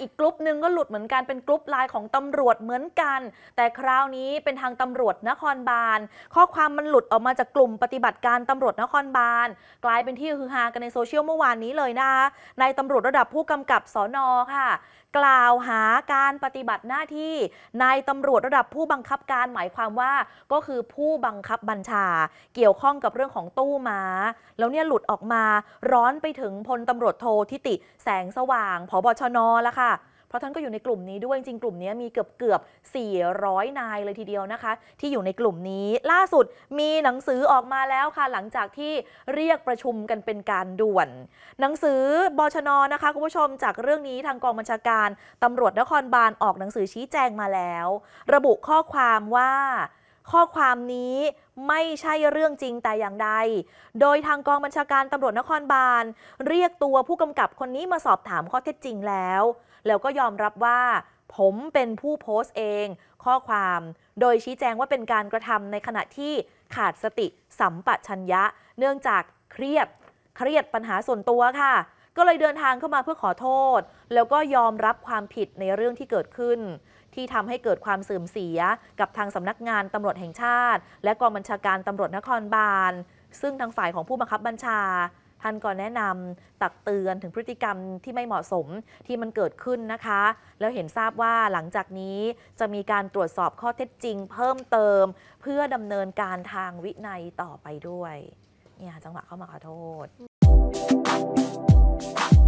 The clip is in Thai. อีกกลุ่มหนึ่งก็หลุดเหมือนกันเป็นกลุ่มไลน์ของตำรวจเหมือนกันแต่คราวนี้เป็นทางตำรวจนครบาลข้อความมันหลุดออกมาจากกลุ่มปฏิบัติการตำรวจนครบาลกลายเป็นที่ฮือฮากันในโซเชียลเมื่อวานนี้เลยนะคะนายตำรวจระดับผู้กำกับสน.ค่ะกล่าวหาการปฏิบัติหน้าที่นายตำรวจระดับผู้บังคับการหมายความว่าก็คือผู้บังคับบัญชาเกี่ยวข้องกับเรื่องของตู้ม้าแล้วเนี่ยหลุดออกมาร้อนไปถึงพลตำรวจโทธิติแสงสว่างผบ.ชน.ละค่ะเพราะท่านก็อยู่ในกลุ่มนี้ด้วยจริงกลุ่มนี้มีเกือบ400นายเลยทีเดียวนะคะที่อยู่ในกลุ่มนี้ล่าสุดมีหนังสือออกมาแล้วค่ะหลังจากที่เรียกประชุมกันเป็นการด่วนหนังสือบชน.นะคะคุณผู้ชมจากเรื่องนี้ทางกองบัญชาการตำรวจนครบาลออกหนังสือชี้แจงมาแล้วระบุข้อความว่าข้อความนี้ไม่ใช่เรื่องจริงแต่อย่างใดโดยทางกองบัญชาการตำรวจนครบาลเรียกตัวผู้กำกับคนนี้มาสอบถามข้อเท็จจริงแล้วก็ยอมรับว่าผมเป็นผู้โพสต์เองข้อความโดยชี้แจงว่าเป็นการกระทำในขณะที่ขาดสติสัมปชัญญะเนื่องจากเครียดปัญหาส่วนตัวค่ะก็เลยเดินทางเข้ามาเพื่อขอโทษแล้วก็ยอมรับความผิดในเรื่องที่เกิดขึ้นที่ทำให้เกิดความเสื่อมเสียกับทางสำนักงานตำรวจแห่งชาติและกองบัญชาการตำรวจนครบาลซึ่งทางฝ่ายของผู้บังคับบัญชาท่านก็แนะนำตักเตือนถึงพฤติกรรมที่ไม่เหมาะสมที่มันเกิดขึ้นนะคะแล้วเห็นทราบว่าหลังจากนี้จะมีการตรวจสอบข้อเท็จจริงเพิ่มเติมเพื่อดำเนินการทางวินัยต่อไปด้วยเนี่ยจังหวะเข้ามาขอโทษ